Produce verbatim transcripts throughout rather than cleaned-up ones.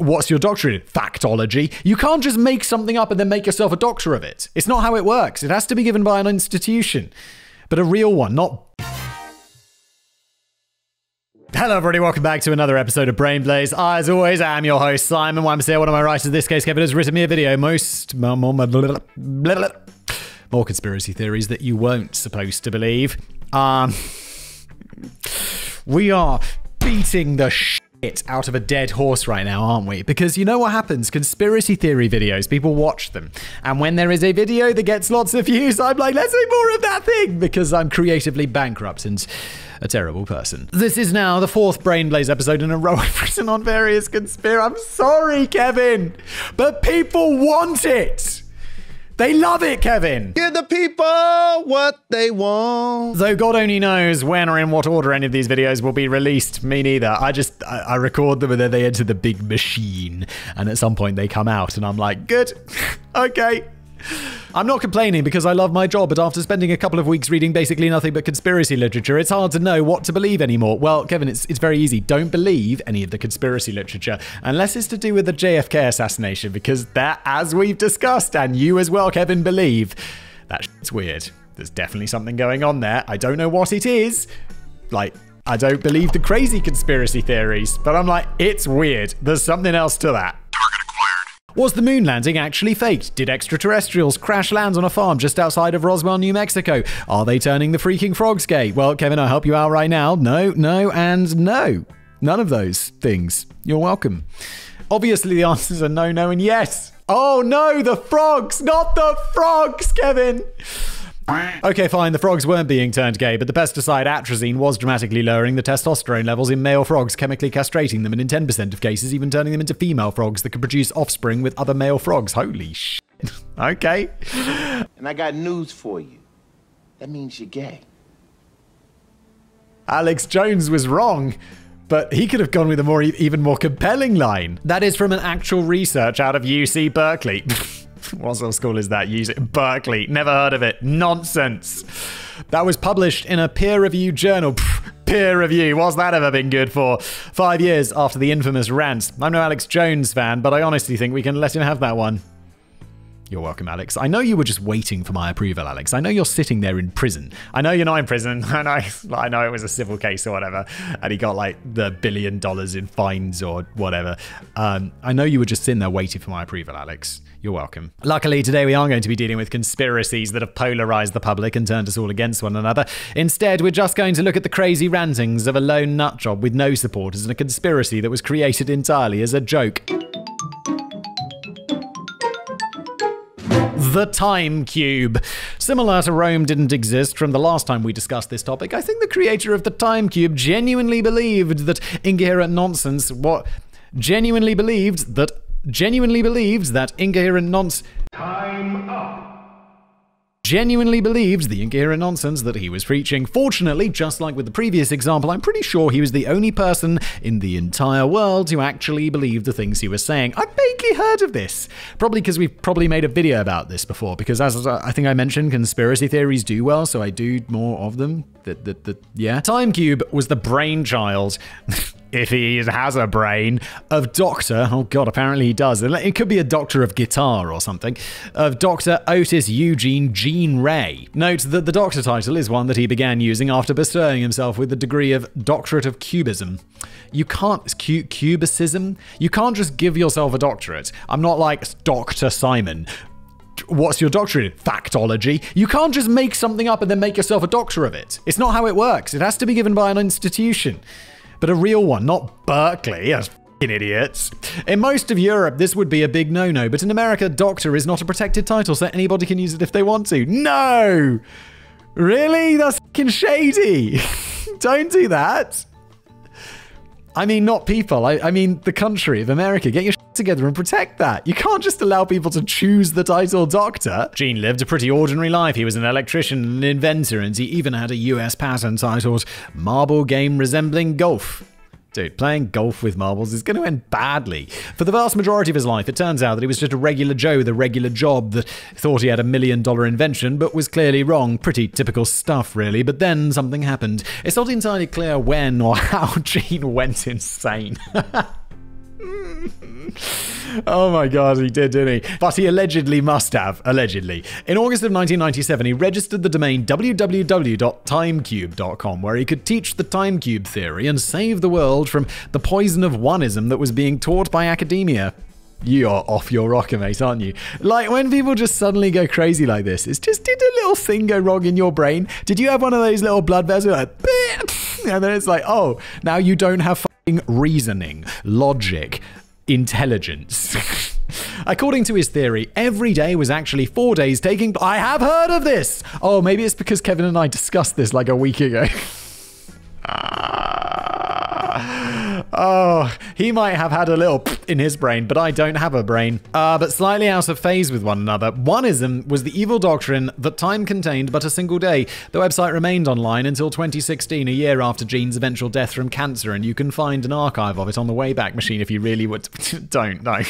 what's your doctorate in? Factology. You can't just make something up and then make yourself a doctor of it. It's not how it works. It has to be given by an institution, but a real one, not... Hello everybody, welcome back to another episode of Brain Blaze. As always, I am your host, Simon Wamsey. One of my writers, in this case, Kevin, has written me a video. Most... more conspiracy theories that you weren't supposed to believe. Um, we are beating the shit out of a dead horse right now, aren't we? Because you know what happens? Conspiracy theory videos, people watch them. And when there is a video that gets lots of views, I'm like, let's do more of that thing, because I'm creatively bankrupt and a terrible person. This is now the fourth Brain Blaze episode in a row I've written on various conspiracy. I'm sorry, Kevin, but people want it. They love it, Kevin. Give the people what they want. Though God only knows when or in what order any of these videos will be released. Me neither. I just, I, I record them and then they enter the big machine. And at some point they come out and I'm like, good, okay. I'm not complaining because I love my job, but after spending a couple of weeks reading basically nothing but conspiracy literature, it's hard to know what to believe anymore. Well, Kevin, it's, it's very easy. Don't believe any of the conspiracy literature unless it's to do with the J F K assassination, because that, as we've discussed, and you as well, Kevin, believe, that shit's weird. There's definitely something going on there. I don't know what it is. Like, I don't believe the crazy conspiracy theories, but I'm like, it's weird. There's something else to that. Was the moon landing actually faked? Did extraterrestrials crash land on a farm just outside of Roswell, New Mexico? Are they turning the freaking frogs gay? Well, Kevin, I'll help you out right now. No, no, and no. None of those things. You're welcome. Obviously, the answers are no, no, and yes. Oh, no, the frogs, not the frogs, Kevin. Okay, fine, the frogs weren't being turned gay, but the pesticide atrazine was dramatically lowering the testosterone levels in male frogs, chemically castrating them, and in ten percent of cases, even turning them into female frogs that could produce offspring with other male frogs. Holy shit. Okay. And I got news for you. That means you're gay. Alex Jones was wrong, but he could have gone with a more, even more compelling line. That is from an actual research out of U C Berkeley. What sort of school is that? U C Berkeley. Never heard of it. Nonsense. That was published in a peer-reviewed journal. Pfft, peer review. What's that ever been good for? Five years after the infamous rant. I'm no Alex Jones fan, but I honestly think we can let him have that one. You're welcome, Alex. I know you were just waiting for my approval, Alex. I know you're sitting there in prison. I know you're not in prison. I know, I know it was a civil case or whatever, and he got like the billion dollars in fines or whatever. Um, I know you were just sitting there waiting for my approval, Alex. You're welcome. Luckily, today we are going to be dealing with conspiracies that have polarized the public and turned us all against one another. Instead, we're just going to look at the crazy rantings of a lone nutjob with no supporters and a conspiracy that was created entirely as a joke. The Time Cube. Similar to Rome didn't exist from the last time we discussed this topic, I think the creator of the Time Cube genuinely believed that incoherent nonsense, what, genuinely believed that, genuinely believed that incoherent nonsense, time up. Genuinely believed the incoherent nonsense that he was preaching. Fortunately, just like with the previous example, I'm pretty sure he was the only person in the entire world who actually believed the things he was saying. I've vaguely heard of this, probably because we've probably made a video about this before, because as I think I mentioned, conspiracy theories do well, so I do more of them. That, that, that, yeah. Time Cube was the brainchild. If he has a brain, of Doctor, oh God, apparently he does. It could be a doctor of guitar or something, of Doctor Otis Eugene Gene Ray. Note that the doctor title is one that he began using after bestowing himself with the degree of Doctorate of Cubism. You can't, cu Cubicism? You can't just give yourself a doctorate. I'm not like Doctor Simon. What's your doctorate in? Factology. You can't just make something up and then make yourself a doctor of it. It's not how it works. It has to be given by an institution. But a real one, not Berkeley, as f***ing idiots. In most of Europe, this would be a big no-no, but in America, doctor is not a protected title, so anybody can use it if they want to. No! Really? That's f***ing shady. Don't do that. I mean, not people. I, I mean, the country of America. Get your shit together and protect that. You can't just allow people to choose the title doctor. Gene lived a pretty ordinary life. He was an electrician, an inventor, and he even had a U S patent titled Marble Game Resembling Golf. Dude, playing golf with marbles is going to end badly. For the vast majority of his life, it turns out that he was just a regular Joe with a regular job that thought he had a million dollar invention, but was clearly wrong. Pretty typical stuff, really. But then something happened. It's not entirely clear when or how Gene went insane. Oh my God, he did, didn't he? But he allegedly must have, allegedly. In August of nineteen ninety-seven, he registered the domain w w w dot time cube dot com, where he could teach the Time Cube theory and save the world from the poison of oneism that was being taught by academia. You're off your rocker, mate, aren't you? Like, when people just suddenly go crazy like this, it's just, did a little thing go wrong in your brain? Did you have one of those little blood vessels? Like, and then it's like, oh, now you don't have fucking reasoning, logic, intelligence. According to his theory, every day was actually four days taking... I have heard of this! Oh, maybe it's because Kevin and I discussed this like a week ago. Oh, he might have had a little in his brain, but I don't have a brain. Uh, but slightly out of phase with one another, oneism was the evil doctrine that time contained but a single day. The website remained online until twenty sixteen, a year after Gene's eventual death from cancer, and you can find an archive of it on the Wayback Machine if you really would. Don't, no.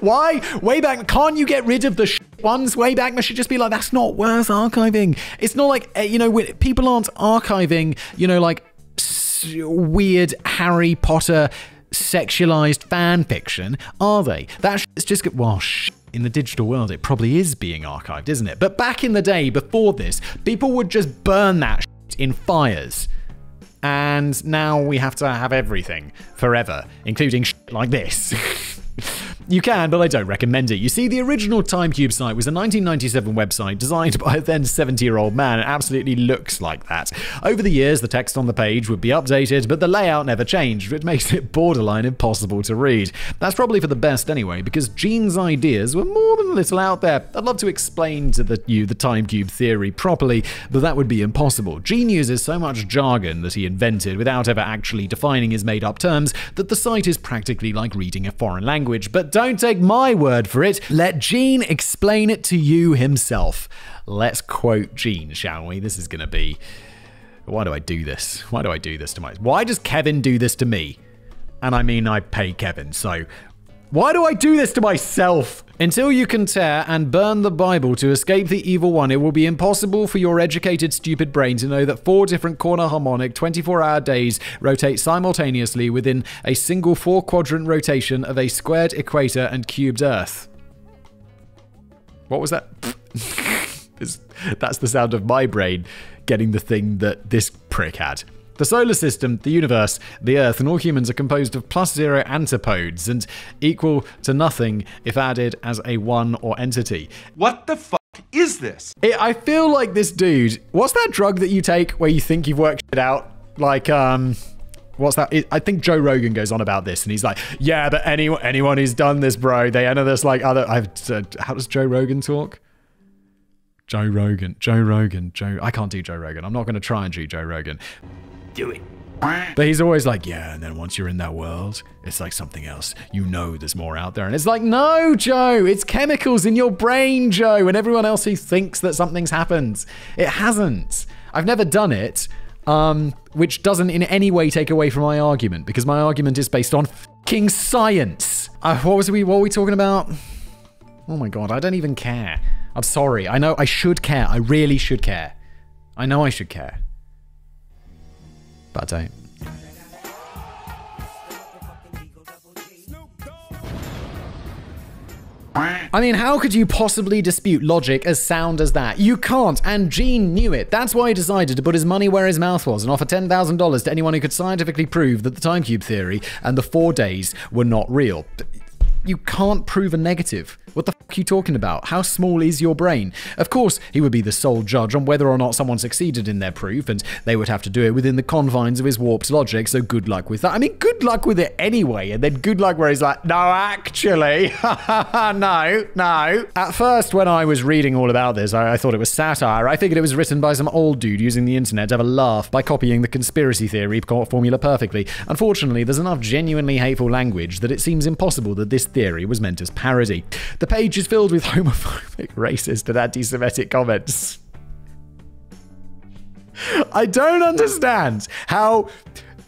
Why? Wayback, can't you get rid of the sh ones? Wayback Machine, just be like, that's not worth archiving. It's not like, you know, people aren't archiving, you know, like, weird Harry Potter sexualized fan fiction, are they? That shit's just good. Well, shit, in the digital world, it probably is being archived, isn't it? But back in the day, before this, people would just burn that shit in fires. And now we have to have everything forever, including shit like this. You can, but I don't recommend it. You see, the original Time Cube site was a nineteen ninety-seven website designed by a then seventy-year-old man. It absolutely looks like that. Over the years, the text on the page would be updated, but the layout never changed, which makes it borderline impossible to read. That's probably for the best anyway, because Gene's ideas were more than a little out there. I'd love to explain to the, you the Time Cube theory properly, but that would be impossible. Gene uses so much jargon that he invented without ever actually defining his made-up terms that the site is practically like reading a foreign language, but don't take my word for it. Let Gene explain it to you himself. Let's quote Gene, shall we? This is going to be... Why do I do this? Why do I do this to my... Why does Kevin do this to me? And I mean, I pay Kevin, so... Why do I do this to myself? Until you can tear and burn the Bible to escape the evil one, it will be impossible for your educated, stupid brain to know that four different corner harmonic twenty-four hour days rotate simultaneously within a single four-quadrant rotation of a squared equator and cubed Earth. What was that? That's the sound of my brain getting the thing that this prick had. The solar system, the universe, the Earth, and all humans are composed of plus zero antipodes and equal to nothing if added as a one or entity. What the fuck is this? It, I feel like this dude, what's that drug that you take where you think you've worked shit out? Like, um, what's that? It, I think Joe Rogan goes on about this and he's like, yeah, but anyone, anyone who's done this, bro, they enter this like other, I've, uh, how does Joe Rogan talk? Joe Rogan, Joe Rogan, Joe, I can't do Joe Rogan. I'm not going to try and do Joe Rogan. Do it. But he's always like, yeah, and then once you're in that world, it's like something else. You know there's more out there. And it's like, no, Joe, it's chemicals in your brain, Joe, and everyone else who thinks that something's happened. It hasn't. I've never done it, um, which doesn't in any way take away from my argument, because my argument is based on fucking science. Uh, what was we, what were we talking about? Oh my God, I don't even care. I'm sorry. I know I should care. I really should care. I know I should care. I don't. I mean, how could you possibly dispute logic as sound as that? You can't, and Gene knew it. That's why he decided to put his money where his mouth was and offer ten thousand dollars to anyone who could scientifically prove that the Time Cube theory and the four days were not real. You can't prove a negative. What the fuck are you talking about? How small is your brain? Of course, he would be the sole judge on whether or not someone succeeded in their proof, and they would have to do it within the confines of his warped logic, so good luck with that. I mean, good luck with it anyway, and then good luck where he's like, no, actually, no, no. At first, when I was reading all about this, I, I thought it was satire. I figured it was written by some old dude using the internet to have a laugh by copying the conspiracy theory formula perfectly. Unfortunately, there's enough genuinely hateful language that it seems impossible that this theory was meant as parody. The page is filled with homophobic, racist, and anti-Semitic comments. I don't understand how,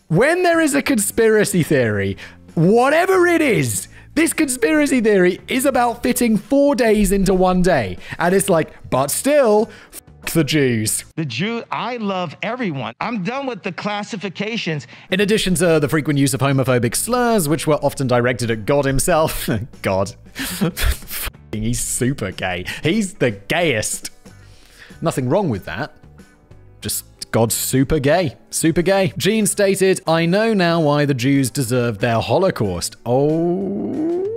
when there is a conspiracy theory, whatever it is, this conspiracy theory is about fitting four days into one day. And it's like, but still, Fuck the Jews. The Jew, I love everyone. I'm done with the classifications. In addition to the frequent use of homophobic slurs, which were often directed at God himself. God. He's super gay. He's the gayest. Nothing wrong with that. Just God's super gay. Super gay. Gene stated, I know now why the Jews deserved their Holocaust. Oh...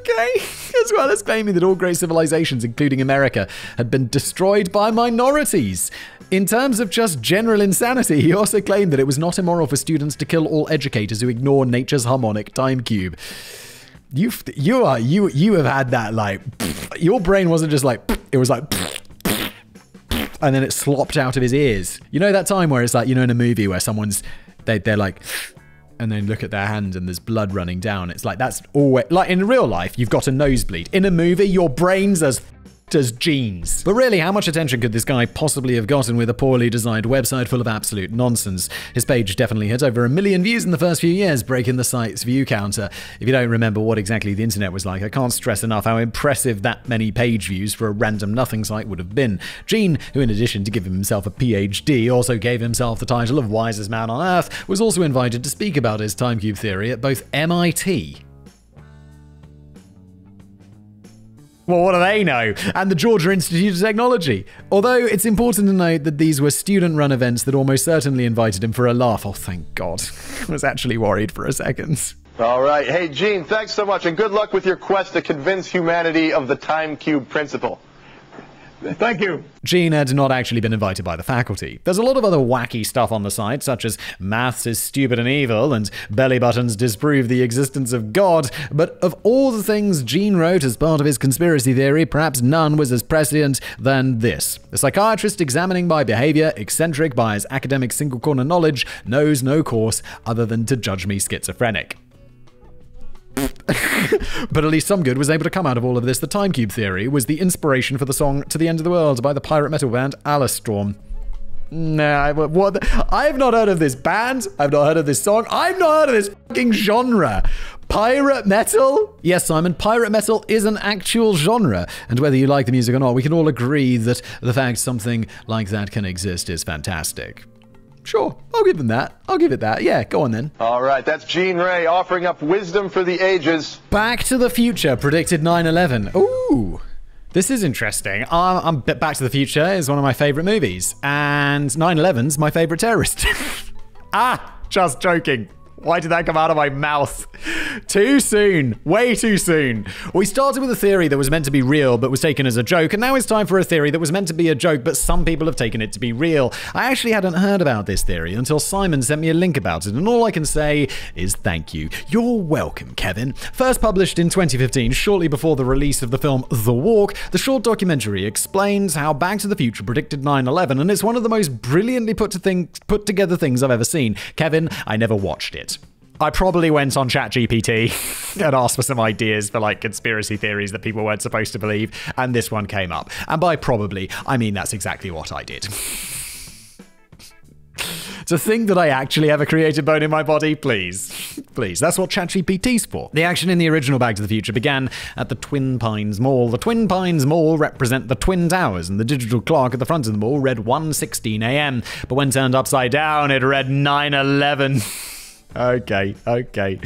Okay, as well as claiming that all great civilizations, including America, had been destroyed by minorities. In terms of just general insanity, he also claimed that it was not immoral for students to kill all educators who ignore nature's harmonic time cube. You've, you are, you, you have had that, like, pfft, your brain wasn't just like, pfft, it was like, pfft, pfft, pfft, and then it slopped out of his ears. You know that time where it's like, you know, in a movie where someone's, they, they're like, and then look at their hand and there's blood running down. It's like, that's always, like in real life, you've got a nosebleed. In a movie, your brain's as f***ed as jeans. But really, how much attention could this guy possibly have gotten with a poorly designed website full of absolute nonsense? His page definitely hit over a million views in the first few years, breaking the site's view counter. If you don't remember what exactly the internet was like, I can't stress enough how impressive that many page views for a random nothing site would have been. Gene, who in addition to giving himself a P H D, also gave himself the title of wisest man on earth, was also invited to speak about his time cube theory at both M I T. Well, what do they know? And the Georgia Institute of Technology. Although it's important to note that these were student-run events that almost certainly invited him for a laugh. Oh, thank God. I was actually worried for a second. All right. Hey, Gene, thanks so much, and good luck with your quest to convince humanity of the time cube principle. Thank you. Gene had not actually been invited by the faculty. There's a lot of other wacky stuff on the site, such as maths is stupid and evil and belly buttons disprove the existence of God. But of all the things Gene wrote as part of his conspiracy theory, perhaps none was as prescient than this. A psychiatrist examining by behavior, eccentric by his academic single corner knowledge, knows no course other than to judge me schizophrenic. But at least some good was able to come out of all of this. The time cube theory was the inspiration for the song To the End of the World by the pirate metal band Alestorm. Nah, what the, I've not heard of this band. I've not heard of this song. I've not heard of this fucking genre. Pirate metal? Yes, Simon, pirate metal is an actual genre. And whether you like the music or not, we can all agree that the fact something like that can exist is fantastic. Sure, I'll give them that. I'll give it that. Yeah, go on then. All right, that's Gene Ray offering up wisdom for the ages. Back to the Future predicted nine eleven. Ooh, this is interesting. Um, I'm, Back to the Future is one of my favorite movies, and nine eleven's my favorite terrorist. Ah, just joking. Why did that come out of my mouth? Too soon. Way too soon. We started with a theory that was meant to be real but was taken as a joke, and now it's time for a theory that was meant to be a joke but some people have taken it to be real. I actually hadn't heard about this theory until Simon sent me a link about it, and all I can say is thank you. You're welcome, Kevin. First published in twenty fifteen, shortly before the release of the film The Walk, the short documentary explains how Back to the Future predicted nine eleven, and it's one of the most brilliantly put, to thing, put together things I've ever seen. Kevin, I never watched it. I probably went on Chat G P T and asked for some ideas for like conspiracy theories that people weren't supposed to believe, and this one came up. And by probably, I mean that's exactly what I did. To think that I actually have a creative bone in my body, please. Please, that's what Chat G P T's for. The action in the original Back to the Future began at the Twin Pines Mall. The Twin Pines Mall represent the Twin Towers, and the digital clock at the front of the mall read one sixteen A M, but when turned upside down, it read nine eleven. Okay, okay.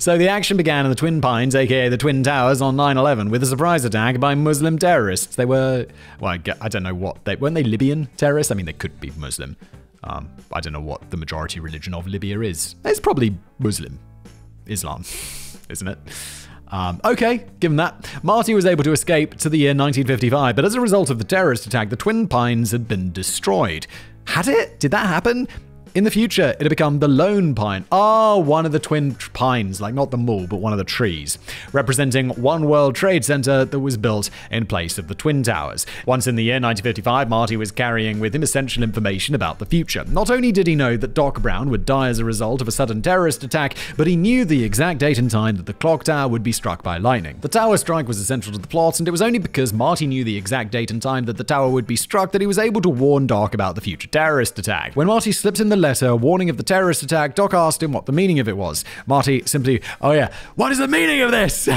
So the action began in the Twin Pines, aka the Twin Towers, on nine eleven with a surprise attack by Muslim terrorists. They were, well, I don't know what they weren't. They Libyan terrorists. I mean, they could be Muslim. Um, I don't know what the majority religion of Libya is. It's probably Muslim, Islam, isn't it? Um, okay, given that, Marty was able to escape to the year nineteen fifty-five, but as a result of the terrorist attack, the Twin Pines had been destroyed. Had it? Did that happen? In the future, it'll become the Lone Pine. Ah, oh, one of the Twin Pines, like not the mall, but one of the trees, representing one World Trade Center that was built in place of the Twin Towers. Once in the year nineteen fifty-five, Marty was carrying with him essential information about the future. Not only did he know that Doc Brown would die as a result of a sudden terrorist attack, but he knew the exact date and time that the clock tower would be struck by lightning. The tower strike was essential to the plot, and it was only because Marty knew the exact date and time that the tower would be struck that he was able to warn Doc about the future terrorist attack. When Marty slipped in the letter warning of the terrorist attack, Doc asked him what the meaning of it was. Marty simply, oh yeah, what is the meaning of this?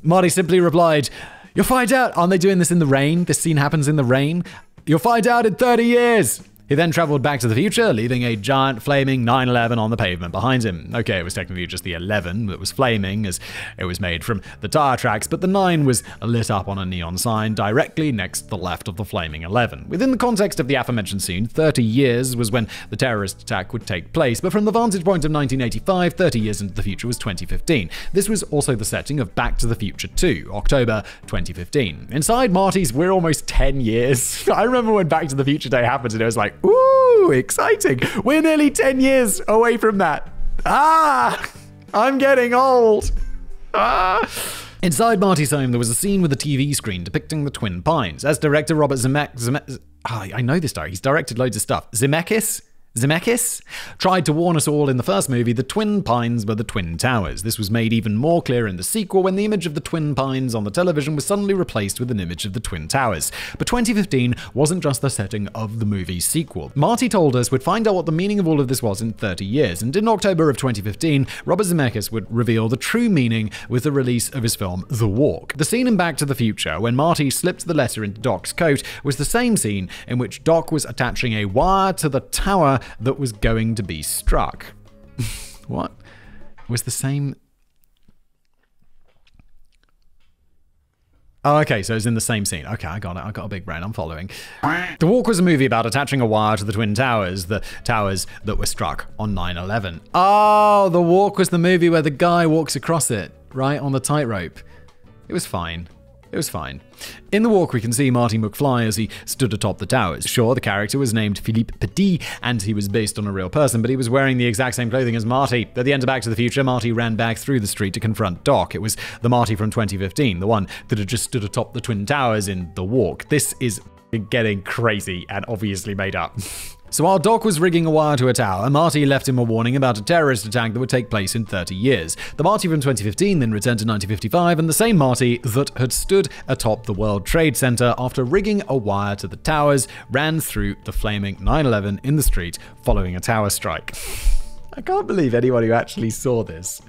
Marty simply replied, you'll find out. Aren't they doing this in the rain? This scene happens in the rain. You'll find out in thirty years. He then traveled back to the future, leaving a giant flaming nine eleven on the pavement behind him. Okay, it was technically just the eleven that was flaming, as it was made from the tire tracks, but the nine was lit up on a neon sign directly next to the left of the flaming eleven. Within the context of the aforementioned scene, thirty years was when the terrorist attack would take place, but from the vantage point of nineteen eighty-five, thirty years into the future was twenty fifteen. This was also the setting of Back to the Future two, October twenty fifteen. Inside Marty's, we're almost ten years. I remember when Back to the Future Day happened and it was like, ooh, exciting. We're nearly ten years away from that. Ah, I'm getting old. Ah. Inside Marty's home, there was a scene with a T V screen depicting the Twin Pines. As director Robert Zemeckis, Zemeck oh, I know this guy, he's directed loads of stuff. Zemeckis? Zemeckis tried to warn us all in the first movie, the Twin Pines were the Twin Towers. This was made even more clear in the sequel when the image of the Twin Pines on the television was suddenly replaced with an image of the Twin Towers. But twenty fifteen wasn't just the setting of the movie's sequel. Marty told us we'd find out what the meaning of all of this was in thirty years, and in October of twenty fifteen, Robert Zemeckis would reveal the true meaning with the release of his film The Walk. The scene in Back to the Future when Marty slipped the letter into Doc's coat was the same scene in which Doc was attaching a wire to the tower that was going to be struck. What? It was the same... Oh, okay, so it's in the same scene. Okay, I got it. I got a big brain. I'm following. The Walk was a movie about attaching a wire to the Twin Towers, the towers that were struck on nine eleven. Oh, The Walk was the movie where the guy walks across it, right, on the tightrope. It was fine. It was fine. In The Walk, we can see Marty McFly as he stood atop the towers. Sure, the character was named Philippe Petit, and he was based on a real person, but he was wearing the exact same clothing as Marty. At the end of Back to the Future, Marty ran back through the street to confront Doc. It was the Marty from twenty fifteen, the one that had just stood atop the Twin Towers in The Walk. This is getting crazy and obviously made up. So while Doc was rigging a wire to a tower, Marty left him a warning about a terrorist attack that would take place in thirty years. The Marty from twenty fifteen then returned to nineteen fifty-five, and the same Marty that had stood atop the World Trade Center after rigging a wire to the towers ran through the flaming nine eleven in the street following a tower strike. I can't believe anyone who actually saw this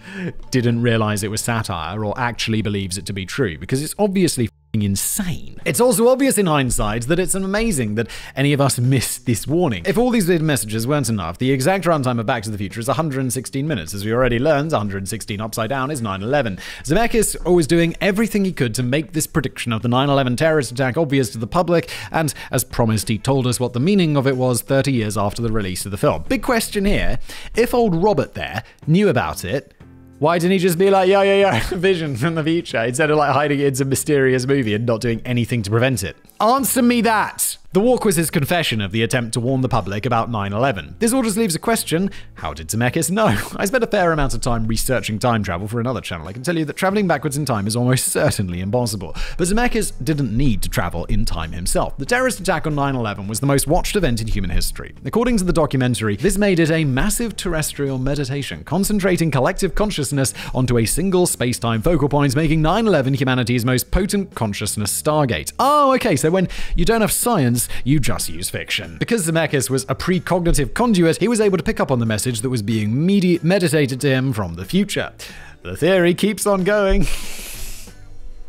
didn't realize it was satire or actually believes it to be true, because it's obviously insane. It's also obvious in hindsight that it's amazing that any of us missed this warning. If all these weird messages weren't enough, the exact runtime of Back to the Future is one hundred sixteen minutes. As we already learned, one hundred sixteen upside down is nine eleven. Zemeckis always doing everything he could to make this prediction of the nine eleven terrorist attack obvious to the public, and as promised, he told us what the meaning of it was thirty years after the release of the film. Big question here, if old Robert there knew about it, why didn't he just be like, yo, yo, yo, vision from the future, instead of like hiding it into a mysterious movie and not doing anything to prevent it? Answer me that! The Walk was his confession of the attempt to warn the public about nine eleven. This all just leaves a question, how did Zemeckis know? I spent a fair amount of time researching time travel for another channel. I can tell you that traveling backwards in time is almost certainly impossible. But Zemeckis didn't need to travel in time himself. The terrorist attack on nine eleven was the most watched event in human history. According to the documentary, this made it a massive terrestrial meditation, concentrating collective consciousness onto a single space-time focal point, making nine eleven humanity's most potent consciousness stargate. Oh, okay, so when you don't have science, you just use fiction. Because Zemeckis was a precognitive conduit, he was able to pick up on the message that was being medi meditated to him from the future. The theory keeps on going.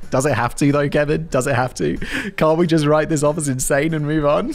Does it have to though, Kevin? Does it have to? Can't we just write this off as insane and move on?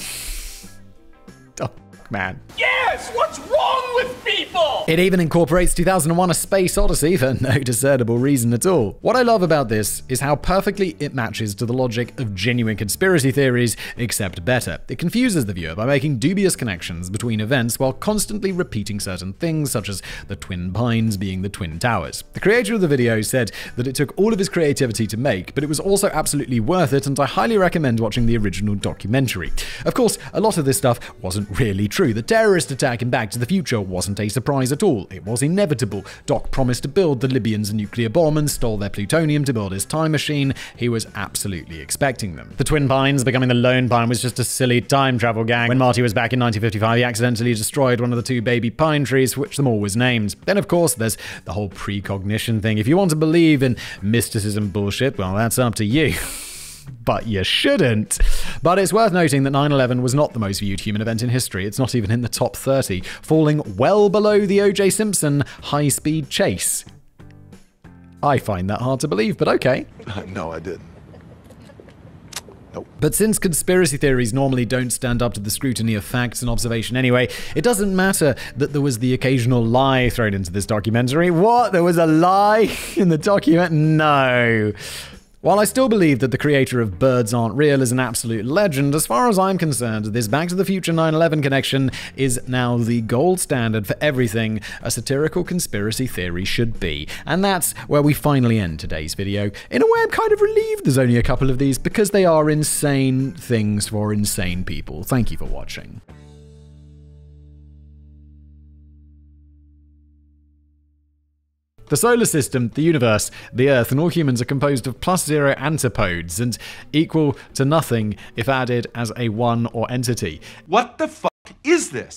Oh, man. Yes! What's wrong with people? It even incorporates two thousand one A Space Odyssey for no discernible reason at all. What I love about this is how perfectly it matches to the logic of genuine conspiracy theories, except better. It confuses the viewer by making dubious connections between events while constantly repeating certain things, such as the Twin Pines being the Twin Towers. The creator of the video said that it took all of his creativity to make, but it was also absolutely worth it, and I highly recommend watching the original documentary. Of course, a lot of this stuff wasn't really true. The terrorist attack in Back to the Future wasn't a surprise at all. It was inevitable. Doc promised to build the Libyans a nuclear bomb and stole their plutonium to build his time machine. He was absolutely expecting them. The Twin Pines becoming the Lone Pine was just a silly time travel gag. When Marty was back in nineteen fifty-five, he accidentally destroyed one of the two baby pine trees for which the mall was named. Then, of course, there's the whole precognition thing. If you want to believe in mysticism bullshit, well, that's up to you. But you shouldn't. But it's worth noting that nine eleven was not the most viewed human event in history. It's not even in the top thirty, falling well below the O J Simpson high-speed chase. I find that hard to believe, but okay. No, I didn't. Nope. But since conspiracy theories normally don't stand up to the scrutiny of facts and observation anyway, it doesn't matter that there was the occasional lie thrown into this documentary. What? There was a lie in the document? No. While I still believe that the creator of Birds Aren't Real is an absolute legend, as far as I'm concerned, this Back to the Future nine eleven connection is now the gold standard for everything a satirical conspiracy theory should be. And that's where we finally end today's video. In a way, I'm kind of relieved there's only a couple of these because they are insane things for insane people. Thank you for watching. The solar system, the universe, the Earth, and all humans are composed of plus zero antipodes and equal to nothing if added as a one or entity. What the fuck is this?